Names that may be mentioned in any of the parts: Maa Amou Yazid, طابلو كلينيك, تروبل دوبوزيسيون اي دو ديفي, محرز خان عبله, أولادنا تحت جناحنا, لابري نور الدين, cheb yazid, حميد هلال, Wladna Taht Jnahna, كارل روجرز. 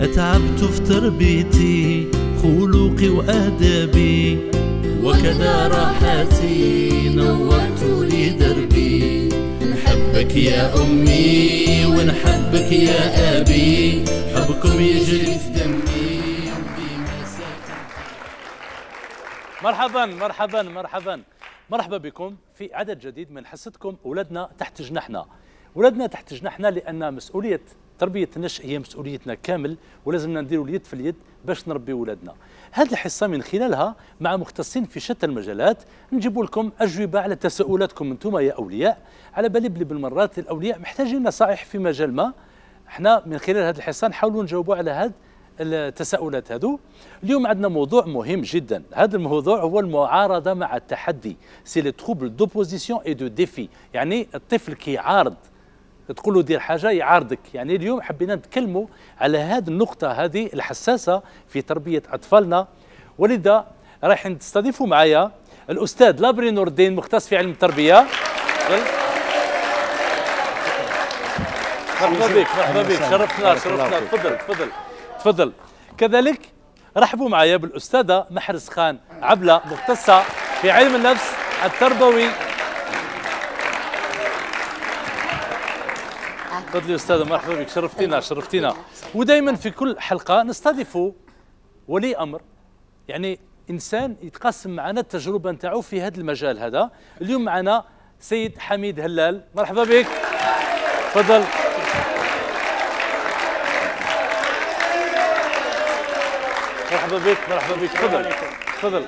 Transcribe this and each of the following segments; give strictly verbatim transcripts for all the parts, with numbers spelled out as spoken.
اتعبت في تربيتي خلقي وادبي، وكذا راحتي نورت لي دربي. نحبك يا امي ونحبك يا ابي، حبكم يجري في دمي. مرحبا مرحبا مرحبا مرحبا بكم في عدد جديد من حصتكم ولادنا تحت جناحنا. ولادنا تحت جناحنا لان مسؤوليه تربيه النشء هي مسؤوليتنا كامل، ولازمنا نديروا اليد في اليد باش نربي ولادنا. هذه الحصه من خلالها مع مختصين في شتى المجالات نجيبوا لكم اجوبه على تساؤلاتكم انتم يا اولياء. على بالي بلي بالمرات الاولياء محتاجين نصائح في مجال ما، احنا من خلال هذه الحصه نحاولوا نجاوبوا على هذا التساؤلات هذو. اليوم عندنا موضوع مهم جدا، هذا الموضوع هو المعارضه مع التحدي، سي لي تروبل دوبوزيسيون اي دو ديفي، يعني الطفل كي يعارض تقول له دير حاجه يعارضك. يعني اليوم حبينا نتكلموا على هذه النقطه هذه الحساسه في تربيه اطفالنا، ولذا رايحين تستضيفوا معايا الاستاذ لابري نور الدين مختص في علم التربيه. مرحبا بك مرحبا بك، شرفتنا شرفتنا، تفضل تفضل تفضل. كذلك رحبوا معايا بالاستاذه محرز خان عبله مختصه في علم النفس التربوي. تفضلي استاذه، مرحبا بك، شرفتينا شرفتينا. ودائما في كل حلقه نستضيفوا ولي امر، يعني انسان يتقاسم معنا التجربه نتاعو في هذا المجال هذا. اليوم معنا سيد حميد هلال، مرحبا بك، تفضل. مرحبا بك مرحبا بك، تفضل تفضل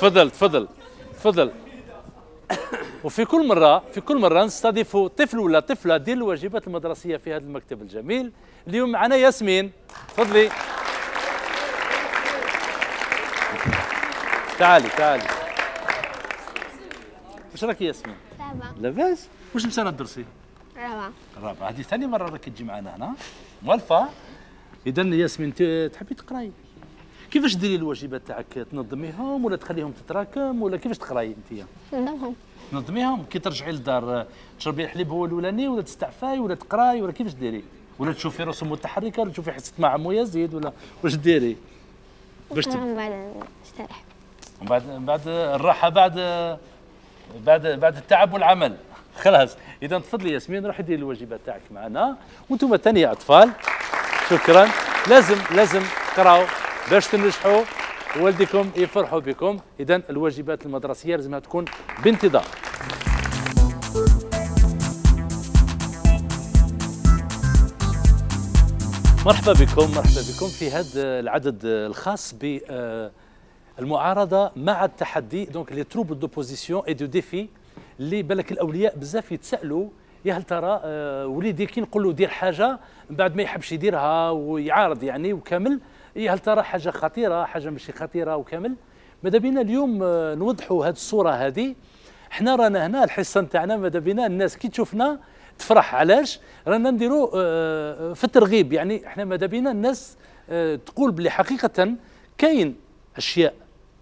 تفضل تفضل تفضل. وفي كل مره في كل مره نستضيفوا طفل ولا طفله دير الواجبات المدرسيه في هذا المكتب الجميل. اليوم معنا ياسمين، تفضلي تعالي تعالي. واش راكي ياسمين؟ لاباس لاباس. واش مساله تدرسي؟ رابعه رابعه، هذه ثاني مره راكي تجي معنا هنا موالفه. إذا ياسمين تحبي تقراي، كيفاش ديري الواجبات تاعك؟ تنظميهم ولا تخليهم تتراكم ولا كيفاش تقراي انت؟ تنظمهم تنظميهم. كي ترجعي للدار تشربي الحليب هو الاولاني ولا تستعفاي ولا تقراي ولا كيفاش ديري؟ ولا تشوفي رسوم متحركه ولا تشوفي حصه مع عمو يزيد ولا واش ديري؟ باش تب... من بعد نستريح، من بعد من بعد الراحه، بعد بعد بعد التعب والعمل خلاص. إذا تفضلي ياسمين روحي ديري الواجبات تاعك معنا. وانتم ثاني يا اطفال شكرا، لازم لازم تقراو باش تنجحوا ووالديكم يفرحوا بكم. اذا الواجبات المدرسيه لازمها تكون بانتظام. مرحبا بكم مرحبا بكم في هذا العدد الخاص بالمعارضه مع التحدي، دونك لي تروبل دوبوزيسيون اي دو ديفي اللي بالك الاولياء بزاف يتسالوا يا هل ترى وليدي كي نقول له دير حاجه من بعد ما يحبش يديرها ويعارض يعني وكامل، يا هل ترى حاجه خطيره حاجه ماشي خطيره وكامل. ماذا بينا اليوم نوضحوا هذه الصوره هذه. احنا رانا هنا الحصه نتاعنا ماذا بينا الناس كي تشوفنا تفرح. علاش؟ رانا نديروا في الترغيب، يعني احنا ماذا بينا الناس تقول بلي حقيقه كاين اشياء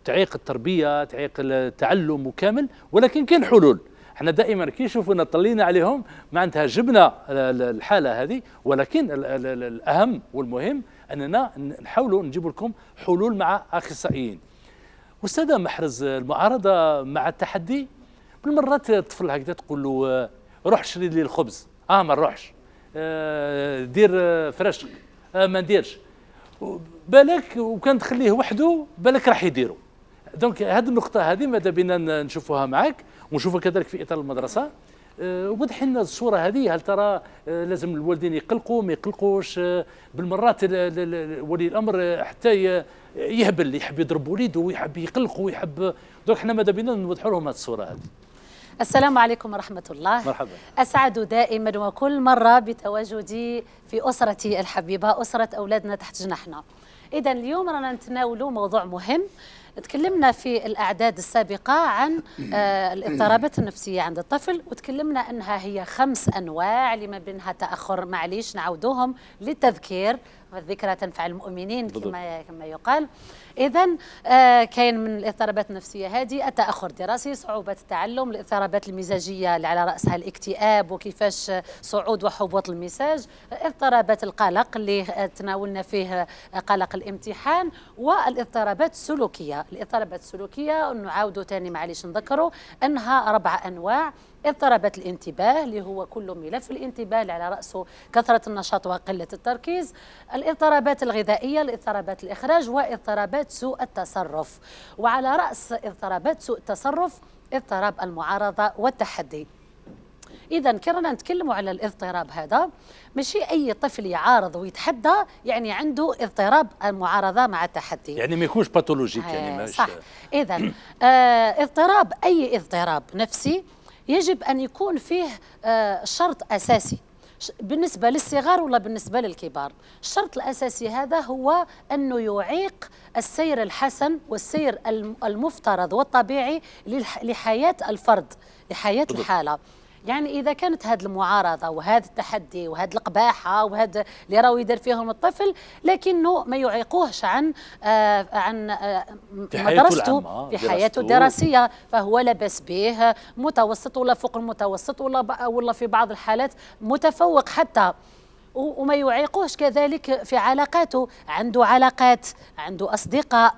تعيق التربيه تعيق التعلم وكامل، ولكن كاين حلول. احنا دائما كي يشوفونا طلينا عليهم معناتها جبنا الحاله هذه، ولكن الاهم والمهم اننا نحاولوا نجيب لكم حلول مع اخصائيين. والساده محرز، المعارضه مع التحدي بالمرات الطفل هكذا تقول له روح شري لي الخبز، اه ما نروحش، آه دير فراشك، آه ما نديرش، بالك وكان تخليه وحده بالك راح يديروا. دونك هذه النقطه هذه ماذا بينا نشوفوها معك ونشوفها كذلك في اطار المدرسه. أه وضح لنا الصوره هذه، هل ترى أه لازم الوالدين يقلقوا ما يقلقوش؟ أه بالمرات ولي الامر حتى يهبل يحب يضرب وليده ويحب يقلقه ويحب. دونك احنا ماذا بينا نوضحوا لهم هذه الصوره هذه. السلام عليكم ورحمة الله. مرحبا. أسعد دائما وكل مرة بتواجدي في أسرتي الحبيبة، أسرة أولادنا تحت جناحنا. إذا اليوم رانا نتناولوا موضوع مهم. تكلمنا في الأعداد السابقة عن الاضطرابات النفسية عند الطفل، وتكلمنا أنها هي خمس أنواع لما بينها تأخر، معليش نعودوهم للتذكير والذكرى تنفع المؤمنين كما كما يقال. إذا كاين من الاضطرابات النفسية هذه التأخر الدراسي، صعوبة التعلم، الاضطرابات المزاجية اللي على رأسها الاكتئاب وكيفاش صعود وهبوط المزاج، اضطرابات القلق اللي تناولنا فيه قلق الامتحان، والاضطرابات السلوكية. الاضطرابات السلوكية نعاودوا ثاني معليش نذكروا أنها أربع أنواع. اضطرابات الانتباه اللي هو كل ملف الانتباه اللي على رأسه كثرة النشاط وقلة التركيز، الاضطرابات الغذائية، الاضطرابات الإخراج، واضطرابات سوء التصرف. وعلى رأس اضطرابات سوء التصرف اضطراب المعارضة والتحدي. إذا كي رانا نتكلموا على الاضطراب هذا ماشي أي طفل يعارض ويتحدى يعني عنده اضطراب المعارضة مع التحدي، يعني ما يكونش باتولوجيك يعني ماشي صح. إذا آه اضطراب أي اضطراب نفسي يجب أن يكون فيه شرط أساسي بالنسبة للصغار ولا بالنسبة للكبار. الشرط الأساسي هذا هو أنه يعيق السير الحسن والسير المفترض والطبيعي لحياة الفرد، لحياة الحالة. يعني إذا كانت هذه المعارضة وهذا التحدي وهذه القباحة وهذا اللي راهو يدير فيهم الطفل، لكنه ما يعيقوهش عن آه عن آه مدرسته في حياته الدراسية، فهو لا بأس به، متوسط ولا فوق المتوسط ولا ولا في بعض الحالات متفوق حتى. وما يعيقوهش كذلك في علاقاته، عنده علاقات، عنده أصدقاء،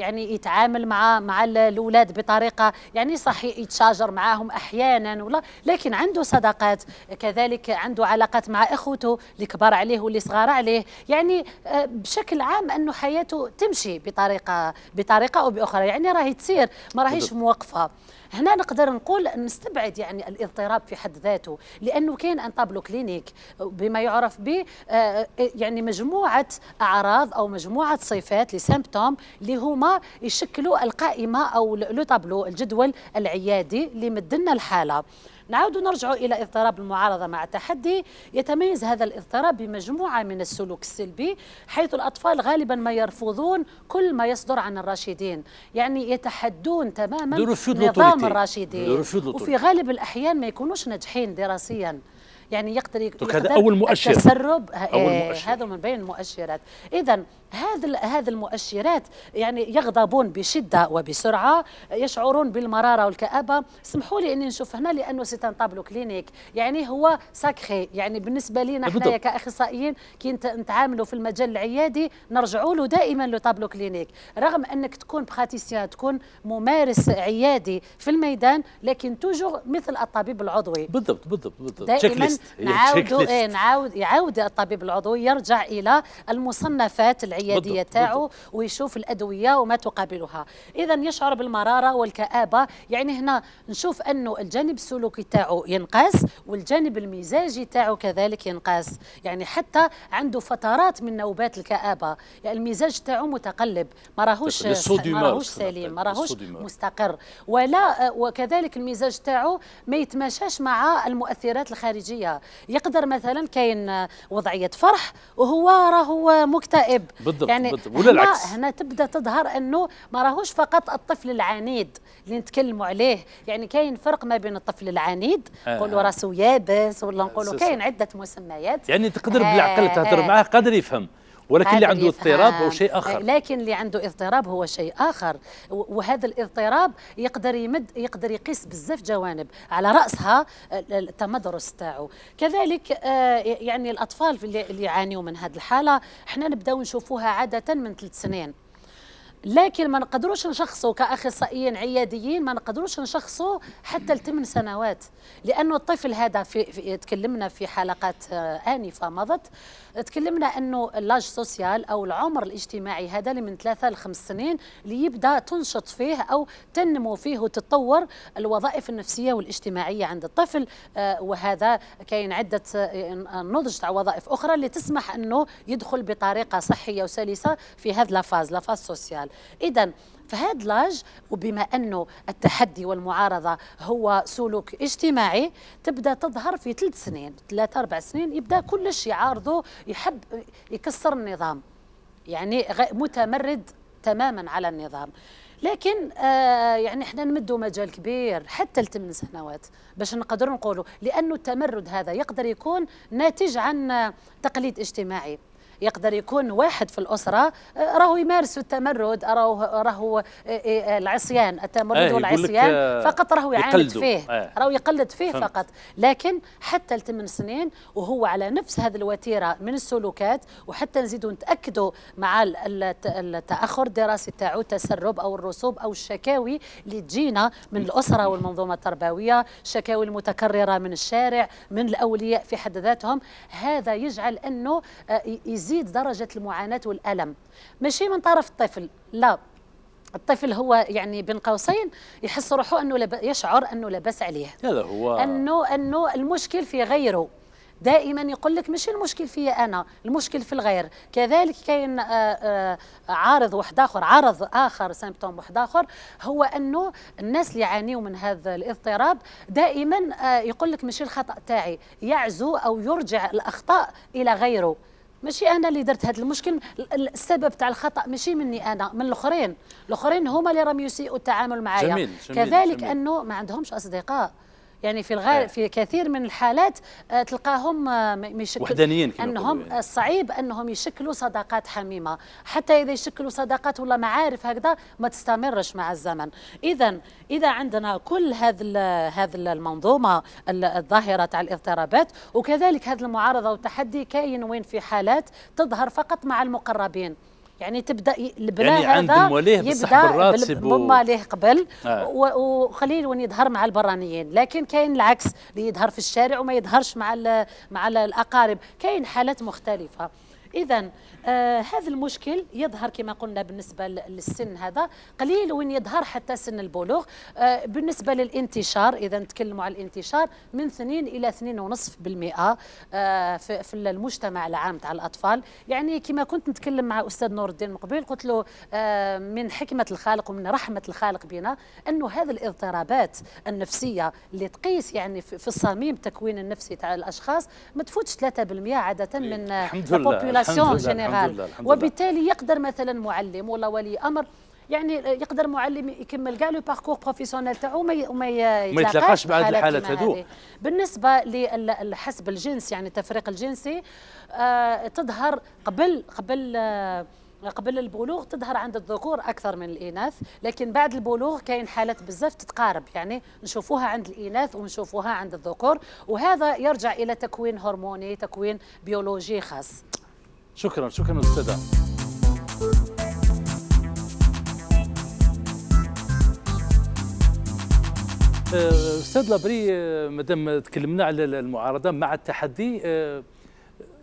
يعني يتعامل مع مع الأولاد بطريقة يعني صحيح يتشاجر معاهم أحيانا ولا، لكن عنده صداقات كذلك، عنده علاقات مع إخوته اللي كبار عليه واللي صغار عليه. يعني بشكل عام أنه حياته تمشي بطريقة بطريقة أو بأخرى، يعني راهي تسير ما راهيش موقفة. هنا نقدر نقول نستبعد يعني الاضطراب في حد ذاته، لأنه كاين ان طابلو كلينيك بما يعرف به يعني مجموعة أعراض أو مجموعة صفات لسيمبتوم اللي هما يشكلوا القائمة أو لو طابلو الجدول العيادي اللي مدلنا الحالة. نعاودوا نرجعوا إلى اضطراب المعارضة مع التحدي. يتميز هذا الاضطراب بمجموعة من السلوك السلبي، حيث الأطفال غالبا ما يرفضون كل ما يصدر عن الراشدين، يعني يتحدون تماما نظام الراشدين، وفي غالب الأحيان ما يكونوش ناجحين دراسيا. يعني يقدر يقدر هذا أول مؤشر التسرب، هذا من بين المؤشرات. إذا هذا هذا المؤشرات يعني يغضبون بشدة وبسرعة، يشعرون بالمرارة والكآبة. سمحوا لي أني نشوف هنا لأنه سيتان طابلو كلينيك يعني هو ساكخي، يعني بالنسبة لنا احنا كأخصائيين كي نتعاملوا في المجال العيادي نرجعوا له دائما لطابلو كلينيك، رغم أنك تكون بخاتيسيان تكون ممارس عيادي في الميدان، لكن توجور مثل الطبيب العضوي بالضبط بالضبط بالضبط دائما نعاود إيه نعاود يعاود الطبيب العضوي يرجع إلى المصنفات العيادية تاعو ويشوف الأدوية وما تقابلها. إذا يشعر بالمرارة والكآبة، يعني هنا نشوف أنه الجانب السلوكي تاعو ينقص والجانب المزاجي تاعو كذلك ينقص، يعني حتى عنده فترات من نوبات الكآبة، يعني المزاج تاعو متقلب، ما راهوش ما راهوش سليم، ما راهوش مستقر، ولا وكذلك المزاج تاعو ما يتماشاش مع المؤثرات الخارجية. يقدر مثلا كاين وضعيه فرح وهو راهو مكتئب بالضبط، يعني بالضبط. ولا العكس. هنا تبدا تظهر انه ما راهوش فقط الطفل العنيد اللي نتكلموا عليه، يعني كاين فرق ما بين الطفل العنيد نقولوا آه. راسو يابس ولا نقولوا آه. كاين عده مسميات، يعني تقدر آه. بالعقل تهضر معاه قادر يفهم، ولكن اللي عنده اضطراب هو شيء آخر. لكن اللي عنده اضطراب هو شيء آخر، وهذا الاضطراب يقدر يمد يقدر يقيس بزاف جوانب، على رأسها التمدرس تاعو. كذلك يعني الأطفال اللي يعانيوا من هذه الحالة احنا نبداو نشوفوها عادة من ثلاث سنين. لكن ما نقدروش نشخصوا كأخصائيين عياديين، ما نقدروش نشخصوا حتى لثمان سنوات، لأنه الطفل هذا في, في تكلمنا في حلقات آنفة مضت، تكلمنا أنه اللاج سوسيال أو العمر الاجتماعي هذا اللي من ثلاثة لخمس سنين اللي يبدأ تنشط فيه أو تنمو فيه وتتطور الوظائف النفسية والاجتماعية عند الطفل، وهذا كاين عدة نضج تاع وظائف أخرى اللي تسمح أنه يدخل بطريقة صحية وسلسة في هذا لافاز لافاز سوسيال. إذن في هذا لاج، وبما أنه التحدي والمعارضة هو سلوك اجتماعي، تبدأ تظهر في ثلاث سنين ثلاثة أربع سنين يبدأ كلش يعارضه، يحب يكسر النظام، يعني متمرد تماما على النظام. لكن آه يعني احنا نمدوا مجال كبير حتى لثمان سنوات باش نقدروا نقولوا، لأنه التمرد هذا يقدر يكون ناتج عن تقليد اجتماعي. يقدر يكون واحد في الأسرة راهو يمارس التمرد، راهو راهو العصيان، التمرد والعصيان فقط راهو يعاند فيه، راهو يقلد فيه فقط. لكن حتى لثمان سنين وهو على نفس هذه الوتيرة من السلوكات، وحتى نزيدوا نتأكدوا مع التأخر الدراسي تاعو التسرب أو الرسوب أو الشكاوي اللي تجينا من الأسرة والمنظومة التربوية، الشكاوي المتكررة من الشارع، من الأولياء في حد ذاتهم، هذا يجعل أنه يزيد درجة المعاناة والألم، ماشي من طرف الطفل، لا، الطفل هو يعني بين قوسين يحس روحه أنه لب... يشعر أنه لبس عليه، هذا هو أنه أنه المشكل في غيره. دائما يقول لك ماشي المشكل فيا انا، المشكل في الغير. كذلك كاين عارض واحد اخر، عارض اخر، سيمبتوم واحد اخر، هو انه الناس اللي يعانيوا من هذا الاضطراب دائما يقول لك ماشي الخطا تاعي، يعزو او يرجع الاخطاء الى غيره. ماشي انا اللي درت هذا المشكل، السبب تاع الخطا ماشي مني انا، من الاخرين، الاخرين هما اللي راهم يسيئوا التعامل معايا. جميل، جميل، كذلك جميل. انه ما عندهمش اصدقاء، يعني في الغالب في كثير من الحالات تلقاهم وحدانيين، انهم الصعيب انهم يشكلوا صداقات حميمه، حتى اذا يشكلوا صداقات ولا معارف هكذا ما تستمرش مع الزمن. اذا اذا عندنا كل هذا هذه المنظومه الظاهره تاع الاضطرابات، وكذلك هذه المعارضه والتحدي كاين وين في حالات تظهر فقط مع المقربين، يعني تبدا البناء يعني هذا يبدا بما ليه قبل آه. وقليل وين يظهر مع البرانيين، لكن كاين العكس اللي يظهر في الشارع وما يظهرش مع ال مع ال الاقارب، كاين حالات مختلفه. اذا آه هذا المشكل يظهر كما قلنا بالنسبه للسن هذا، قليل وين يظهر حتى سن البلوغ. آه بالنسبه للانتشار، اذا نتكلموا على الانتشار من اثنين الى اثنين ونصف بالمئه آه في, في المجتمع العام تاع الاطفال. يعني كما كنت نتكلم مع استاذ نور الدين مقبيل، قلت له آه من حكمه الخالق ومن رحمه الخالق بنا انه هذه الاضطرابات النفسيه اللي تقيس يعني في الصميم التكوين النفسي تاع الاشخاص ما تفوتش ثلاثة بالمئة عاده من البوبولاسيون جينيرال. الحمد لله، الحمد لله. وبالتالي يقدر مثلا معلم ولا ولي امر، يعني يقدر معلم يكمل كاع لو باركور بروفيسيونيل تاعو وما يتلاقاش مع هذه الحالات هذو. بالنسبه للحسب الجنسي، يعني التفريق الجنسي، آه تظهر قبل قبل آه قبل البلوغ، تظهر عند الذكور اكثر من الاناث، لكن بعد البلوغ كاين حالات بزاف تتقارب، يعني نشوفوها عند الاناث ونشوفوها عند الذكور، وهذا يرجع الى تكوين هرموني، تكوين بيولوجي خاص. شكرا، شكرا أستاذة. أستاذ لابري، مادام تكلمنا على المعارضة مع التحدي،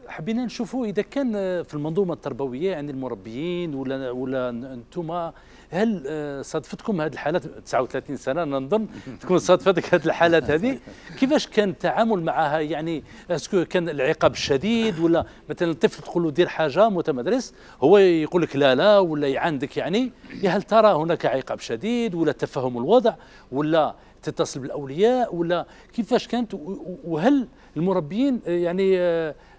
حبينا نشوفوا إذا كان في المنظومة التربوية، يعني المربيين ولا ولا أنتم، هل صادفتكم هذه الحالات؟ تسعة وثلاثين سنة نظن تكون صادفتك هذه الحالات هذه، كيفاش كان التعامل معها؟ يعني اسكو كان العقاب الشديد، ولا مثلا الطفل تقول له دير حاجة متمدرس هو يقول لك لا لا ولا يعاندك، يعني هل ترى هناك عقاب شديد ولا تفهم الوضع ولا تتصل بالأولياء ولا كيفاش كانت؟ وهل المربيين يعني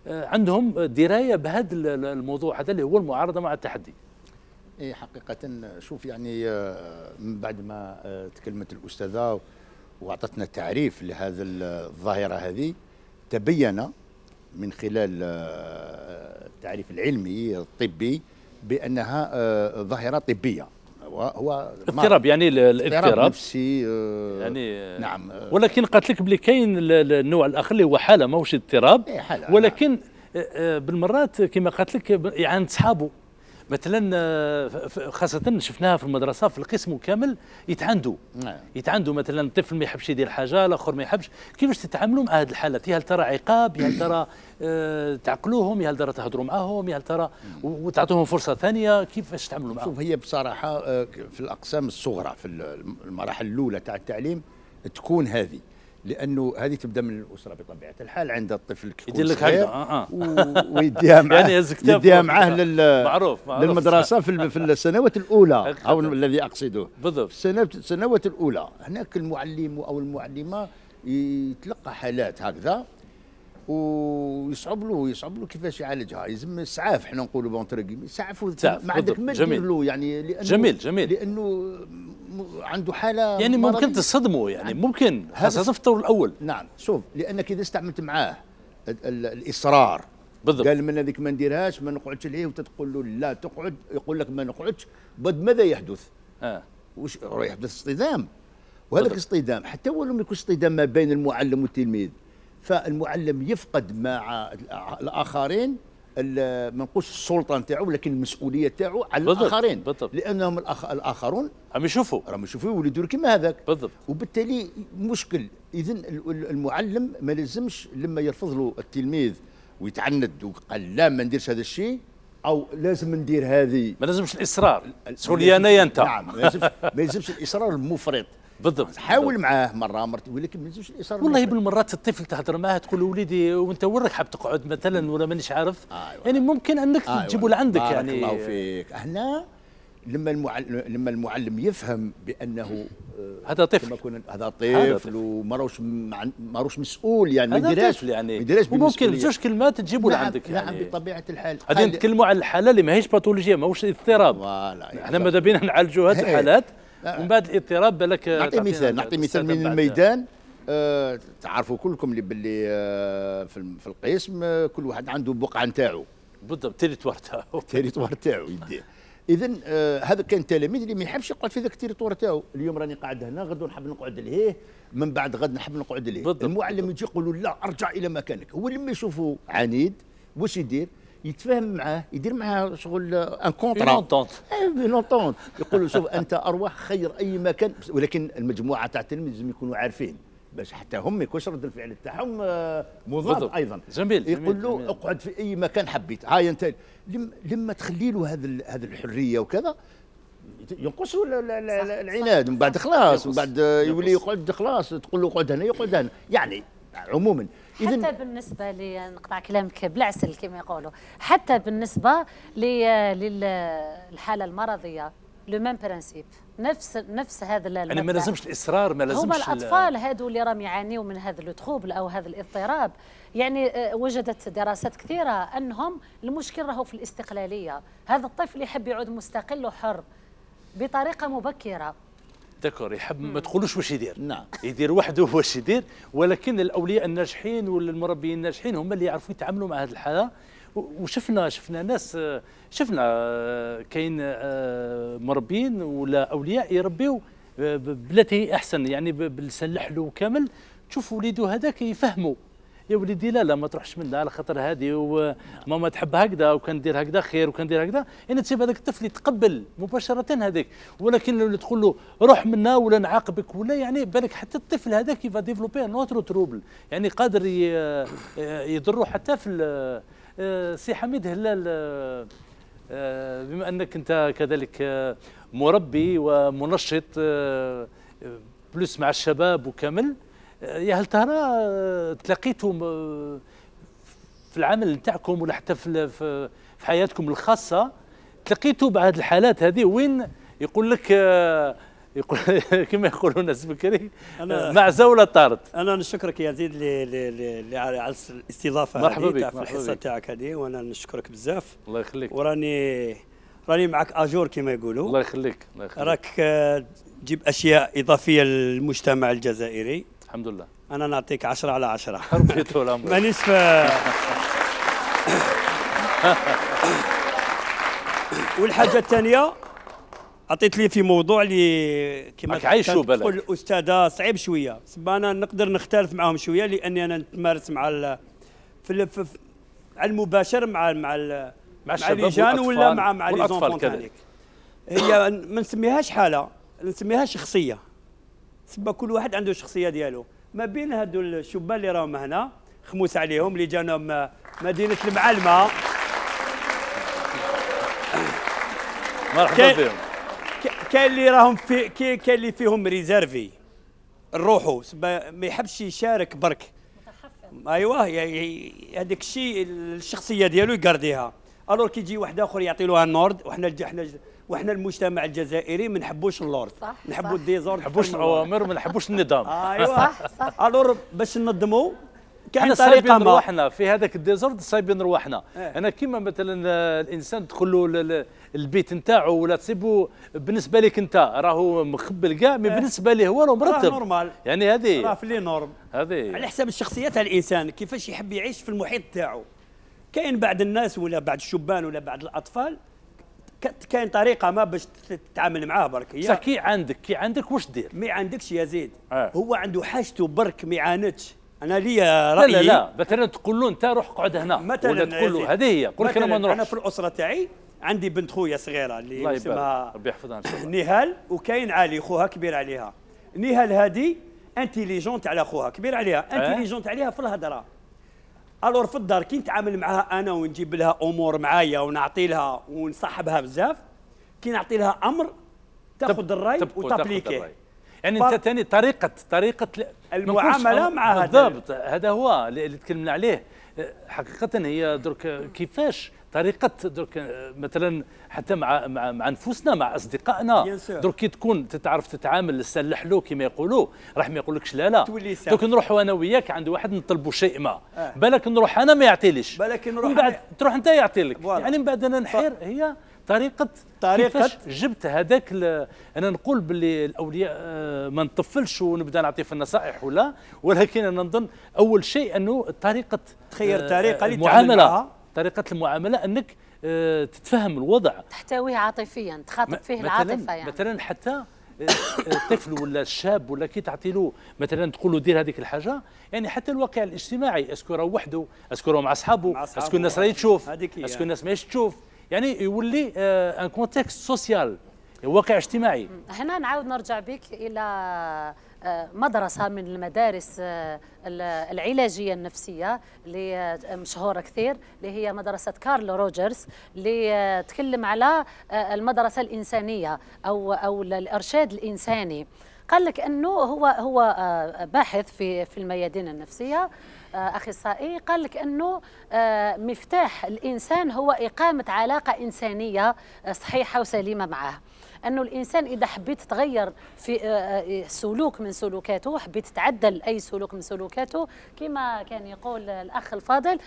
عندهم دراية بهذا الموضوع هذا اللي هو المعارضة مع التحدي؟ إيه حقيقة، شوف يعني من بعد ما تكلمت الأستاذة وأعطتنا تعريف لهذا الظاهرة هذه، تبين من خلال التعريف العلمي الطبي بأنها ظاهرة طبية، هو اضطراب، يعني الاضطراب نفسي يعني. نعم، ولكن قالت لك بلي كاين النوع الآخر اللي هو حالة، ماهوش اضطراب، إيه حالة، ولكن نعم. بالمرات كما قالت لك يعاند صحابه مثلا، خاصة شفناها في المدرسة في القسم كامل يتعندوا يتعندوا مثلا طفل ما يحبش يدير حاجة، الآخر ما يحبش. كيفاش تتعاملوا مع هذه الحالات؟ هل ترى عقاب؟ هل ترى أه تعقلوهم؟ هل ترى تهضروا معاهم؟ هل ترى وتعطوهم فرصة ثانية؟ كيفاش تتعاملوا معاهم؟ شوف، هي بصراحة في الأقسام الصغرى في المراحل الأولى تاع التعليم تكون هذه، لانه هذه تبدا من الاسره بطبيعه الحال. عند الطفل يدير لك هكذا اه ويديها معاه يعني يديها معاه لل معروف معروف للمدرسه في في السنوات الاولى او الذي اقصده بالضبط السنوات الاولى. هناك المعلم او المعلمه يتلقى حالات هكذا ويصعب له يصعب له كيفاش يعالجها. يلزم الاسعاف، حنا نقولوا بونتر كيمي اسعاف، ما عندك ما دير له، يعني لانه جميل جميل لانه عنده حاله يعني ممكن تصدمه، يعني ممكن خاصه في الطور الاول. نعم، شوف، لانك اذا استعملت معاه الاصرار بالضبط. قال من هذيك ما نديرهاش، ما نقعدش عليه، وانت تقول له لا تقعد، يقول لك ما نقعدش، بعد ماذا يحدث؟ اه وش يحدث؟ اصطدام. وهذاك اصطدام حتى هو لم يكن اصطدام ما بين المعلم والتلميذ، فالمعلم يفقد مع الاخرين ما نقولش السلطه نتاعو لكن المسؤوليه تاعو على بالضبط. الاخرين بالضبط. لانهم الأخ... الاخرون راهم يشوفوا راهم يشوفوا يولدوا كيما هذاك بالضبط، وبالتالي مشكل. اذا المعلم ما لازمش لما يرفض له التلميذ ويتعند وقال لا ما نديرش هذا الشيء او لازم ندير هذه، ما لازمش الاصرار، سولي انايا انت. نعم ما لازمش الاصرار المفرط بالضبط. حاول معاه مره مرت، ولكن ما لازمش الاصرار. والله بالمرات الطفل تهضر معاه تقول له وليدي وانت وين حاب تقعد مثلا ولا مانيش عارف، آه يعني ممكن انك آه تجيبه لعندك. آه يعني بارك الله فيك. هنا لما المعلم لما المعلم يفهم بانه هذا طفل هذا طفل وماروش ماروش مسؤول، يعني ما يديرهاش يعني وممكن بزوج كلمات تجيبوا لعندك. نعم يعني بطبيعه الحال غادي نتكلموا على الحاله اللي ماهيش باثولوجيه، ماهوش اضطراب. احنا ماذا بينا نعالجوا هذه الحالات ومن بعد الاضطراب. بالك نعطي مثال نعطي مثال من الميدان. آه تعرفوا كلكم اللي باللي آه في القسم آه كل واحد عنده بقعه نتاعو بالضبط، التريتوار تاعو التريتوار تاعو يديه. اذا آه هذا كان تلاميذ اللي ما يحبش يقعد في ذاك التريتوار تاعو، اليوم راني قاعد هنا، غدو نحب نقعد لهيه، من بعد غد نحب نقعد لهيه. المعلم يجي يقول له لا ارجع الى مكانك. هو لما يشوفه عنيد واش يدير؟ يتفاهم معاه، يدير معاه شغل ان كونترا لونتونت لونتونت، يقول له شوف انت اروح خير اي مكان، ولكن المجموعه تاع التلاميذ لازم يكونوا عارفين باش حتى هم يكونش رد الفعل تاعهم مضاد ايضا. جميل. يقول له جميل. اقعد في اي مكان حبيت، هاي انت لم لما تخلي له هذه هذه الحريه وكذا ينقصوا العناد، من بعد خلاص من بعد يولي يقعد خلاص، تقول له اقعد هنا يقعد هنا. يعني عموما حتى بالنسبه لنقطع كلامك بالعسل كما يقولوا، حتى بالنسبه للحاله المرضيه لو ميم برانسيب، نفس نفس هذا المبدا. يعني ما لازمش الاصرار، ما لازمش. هما الاطفال هذو اللي راهم يعانيوا من هذا التروبل او هذا الاضطراب، يعني وجدت دراسات كثيره انهم المشكل راهو في الاستقلاليه. هذا الطفل يحب يعود مستقل وحر بطريقه مبكره. دكور يحب ما تقولوش واش يدير. نعم يدير وحده واش يدير، ولكن الاولياء الناجحين ولا المربيين الناجحين هم اللي يعرفوا يتعاملوا مع هذه الحاله. وشفنا شفنا ناس، شفنا كاين مربين ولا اولياء يربيوا بلاتي احسن، يعني باللسان الحلو كامل، تشوف وليده هذاك يفهموا يا وليدي لا لا ما تروحش منها على خاطر هذه وماما تحب هكذا وكندير هكذا خير وكندير هكذا، يعني تسيب هذاك الطفل يتقبل مباشره هذيك. ولكن لو تقول له روح منها ولا نعاقبك ولا، يعني بالك حتى الطفل هذاك يفا ديفلوبي نوترو تروبل، يعني قادر يضره. حتى في سي حميد هلال، بما انك انت كذلك مربي ومنشط بلس مع الشباب وكامل، يا هل ترى تلاقيتم في العمل نتاعكم ولا حتى في في حياتكم الخاصه، تلاقيتوا بعض الحالات هذه وين يقول لك يقول كما يقولوا الناس بكري معزه ولا طارت؟ انا نشكرك يا زيد على الاستضافه هذه في الحصه تاعك هذه، وانا نشكرك بزاف. الله يخليك. وراني راني معك اجور كما يقولوا. الله يخليك الله يخليك. راك تجيب اشياء اضافيه للمجتمع الجزائري. الحمد لله. أنا نعطيك عشرة على عشرة. ربي يطول عمرك. مانيش في والحاجة الثانية عطيت لي في موضوع اللي كما تقول الأستاذة صعيب شوية، أنا نقدر نختلف معهم شوية لأني أنا نتمارس مع ال في على المباشر مع ال مع ال مع الشباب ولا مع مع لي زونفون تاعك. هي ما نسميهاش حالة، نسميها شخصية. سبا كل واحد عنده الشخصيه ديالو. ما بين هادو الشبان اللي راهم هنا خموس عليهم اللي جانا من مدينه المعلمه، مرحبا بهم. كاين اللي راهم في كاين اللي فيهم ريزيرفي نروحوا سبا ما يحبش يشارك برك، متحفظ. ايوه هذاك الشيء الشخصيه ديالو يقرديها. الور كي يجي واحد اخر يعطي له النورد، وحنا حنا وحنا المجتمع الجزائري ما نحبوش اللورد، نحبوا الديزورد، ما نحبوش الاوامر وما نحبوش النظام. ايوا صح صح. الور باش ننظموا كاين طريقه رواحنا في هذاك الديزورد، صايبين رواحنا. ايه. انا كيما مثلا الانسان تدخل له البيت نتاعو ولا تصيبو، بالنسبه لك انت راهو مخبل كاع، مي بالنسبه ليه هو راه مرتب، راه نورمال، يعني هذه راه في لي نورم. هذه على حسب الشخصيه تاع الانسان كيفاش يحب يعيش في المحيط تاعو. كاين بعض الناس ولا بعض الشبان ولا بعض الاطفال كاين طريقه ما باش تتعامل معاه برك. هي كي عندك كي عندك واش دير؟ ما عندكش يا زيد آه. هو عنده حاجته برك ما يعاندش. انا ليا رايي لا لا لا مثلا تقول له انت روح اقعد هنا مثلا ولا تقول له هذه هي قول لك انا ما نروحش. انا في الاسره تاعي عندي بنت خويا صغيره اللي اسمها ربي يحفظها نهال وكاين علي خوها كبير عليها. نهال هذه انتيليجونت على خوها كبير عليها انتيليجونت آه؟ عليها في الهضره. الور في الدار كي نتعامل معها انا ونجيب لها امور معايا ونعطي لها ونصاحبها بزاف كي نعطي لها امر تاخذ الراي وتابليكي. يعني ف... انت ثاني طريقه طريقه المعامله مع هذا بالضبط. هذا هو اللي تكلمنا عليه حقيقه. هي درك كيفاش طريقه درك مثلا حتى مع مع, مع انفسنا مع اصدقائنا درك كي تكون تتعرف تتعامل تسلح له كما يقولوا راح ما يقولكش لا لا. درك نروحوا انا وياك عند واحد نطلبوا شيء ما آه. بالك نروح انا ما يعطيليش بالك نروح من بعد أنا... تروح انت يعطيلك يعني من بعد انا نحير. هي طريقه طريقه جبت هذاك. انا نقول باللي الاولياء ما نطفلش ونبدا نعطي في النصائح ولا ولكن انا نظن اول شيء انه طريقه تخير طريقه اللي تعامل معها طريقه المعامله انك تتفهم الوضع تحتويه عاطفيا تخاطب فيه العاطفه. يعني مثلا حتى الطفل ولا الشاب ولا كي تعطي له مثلا تقول له دير هذيك الحاجه يعني حتى الواقع الاجتماعي اسكو راه وحده اسكو راه مع اصحابه اسكو الناس راهي تشوف اسكو الناس ماهيش تشوف يعني يولي ان كونتكست سوسيال واقع اجتماعي. هنا نعاود نرجع بك الى مدرسه من المدارس العلاجيه النفسيه اللي مشهوره كثير اللي هي مدرسه كارل روجرز اللي تكلم على المدرسه الانسانيه او او الارشاد الانساني. قال لك انه هو هو باحث في في الميادين النفسيه اخصائي. قال لك انه مفتاح الانسان هو اقامه علاقه انسانيه صحيحه وسليمه معه. انه الانسان اذا حبيت تغير في سلوك من سلوكاته حبيت تعدل اي سلوك من سلوكاته كما كان يقول الاخ الفاضل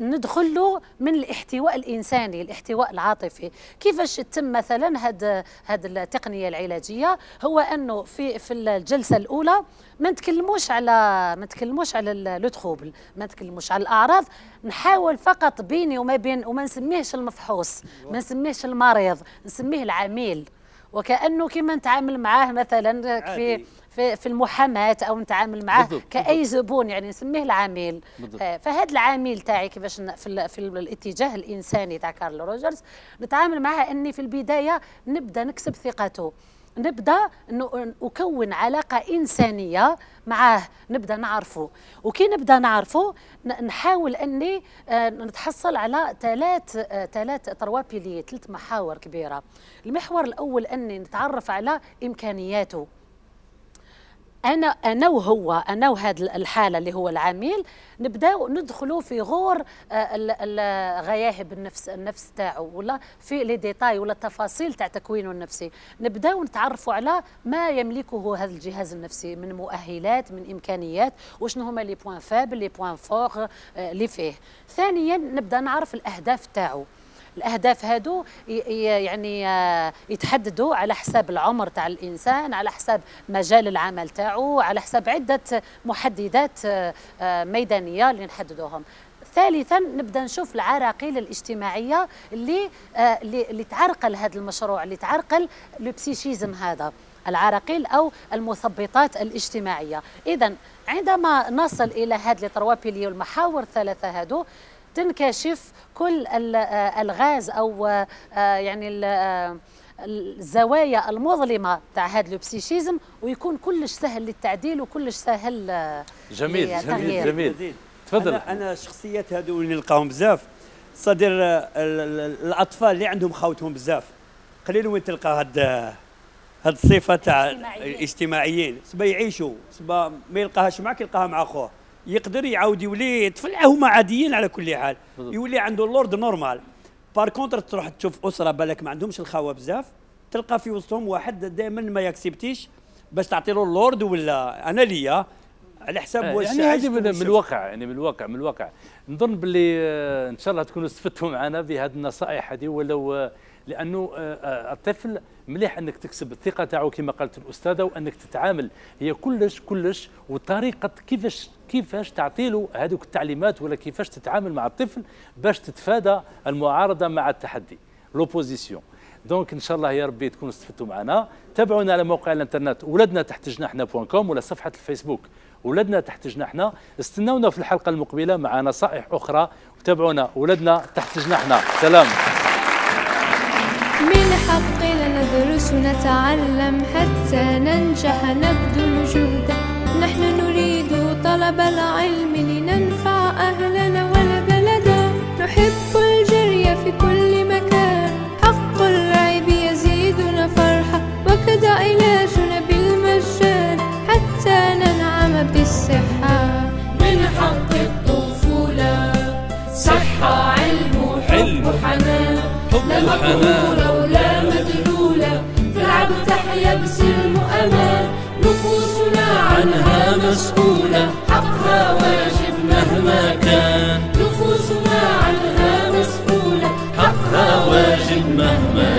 ندخل له من الاحتواء الانساني الاحتواء العاطفي. كيفاش تم مثلا هذه التقنيه العلاجيه؟ هو انه في في الجلسه الاولى ما نتكلموش على ما نتكلموش على لو تروبل ما نتكلموش على الاعراض. نحاول فقط بيني وما بين وما نسميهش المفحوص ما نسميهش المريض نسميه العميل. وكأنه كما نتعامل معاه مثلا في في في المحاماة أو نتعامل معاه بالضبط. كأي زبون يعني نسميه العميل. فهذا العميل تاعي كيفاش في, في الاتجاه الإنساني تاع كارل روجرز نتعامل معاه أني في البداية نبدأ نكسب ثقته نبدأ نكون علاقة إنسانية معاه نبدأ نعرفه. وكي نبدأ نعرفه نحاول أني نتحصل على ثلاث ثلاث تروا بيلي ثلاث محاور كبيرة. المحور الأول أني نتعرف على إمكانياته. أنا أنا وهو أنا وهذا الحالة اللي هو العميل نبداو ندخلوا في غور غياهب النفس النفس تاعو ولا في لي ديتاي ولا التفاصيل تاع تكوينه النفسي. نبداو نتعرفوا على ما يملكه هذا الجهاز النفسي من مؤهلات من امكانيات وشنو هما لي بوان فابل لي بوان فور اللي فيه. ثانيا نبدا نعرف الاهداف تاعو. الأهداف هادو يعني يتحددوا على حساب العمر تاع الإنسان على حساب مجال العمل تاعو على حساب عدة محددات ميدانية اللي نحددوهم. ثالثا نبدا نشوف العراقيل الاجتماعية اللي اللي تعرقل هذا المشروع اللي تعرقل لو بسيشيزم هذا العراقيل أو المثبطات الاجتماعية. إذا عندما نصل إلى هاد لي تروا بيلي والمحاور الثلاثة هادو تنكشف كل الغاز او يعني الزوايا المظلمه تاع هذا البسيشيزم ويكون كلش سهل للتعديل وكلش سهل. جميل جميل جميل تفضل. انا, أنا شخصيات هذو اللي نلقاهم بزاف صدر الاطفال اللي عندهم خاوتهم بزاف قليل وين تلقى هاد هاد الصفه تاع الاجتماعيين. سبا يعيشوا سبا ما يلقاهاش معك يلقاها مع خوه يقدر يعاود يولي طفل هما عاديين على كل حال يولي عنده اللورد نورمال. بار كونتر تروح تشوف اسره بالك ما عندهمش الخاوه بزاف تلقى في وسطهم واحد دائما ما ياكسبتيش باش تعطي له اللورد ولا انا ليا على حساب واش يعني هذه من الواقع يعني من الواقع من الواقع نظن باللي ان شاء الله تكونوا استفدتوا معنا بهذه النصائح هذه ولو لانه الطفل مليح انك تكسب الثقه تاعو كما قالت الاستاذه وانك تتعامل هي كلش كلش وطريقه كيفاش كيفاش تعطي له هذوك التعليمات ولا كيفاش تتعامل مع الطفل باش تتفادى المعارضه مع التحدي لوبوزيسيون. دونك ان شاء الله يا ربي تكونوا استفدتوا معنا. تابعونا على موقع الانترنت ولادنا تحت جناحنا بوان كوم ولا صفحه الفيسبوك ولادنا تحت جناحنا. استناونا في الحلقه المقبله مع نصائح اخرى وتابعونا ولادنا تحت جناحنا. سلام. من حقنا ندرس ونتعلم حتى ننجح نبذل جهدا، نحن نريد طلب العلم لننفع اهلنا وبلدنا، نحب الجري في كل مكان، حق اللعب يزيدنا فرحه وكذا علاجنا بالمجان حتى ننعم بالصحه. من حق الطفوله صحه علم وحب وحنان، لا مقهوره ولا مدلوله، تلعب تحيا بسلم وامان، نفوسنا عنها مسؤوله، حقها واجب مهما كان، نفوسنا عنها مسؤوله، حقها واجب مهما كان.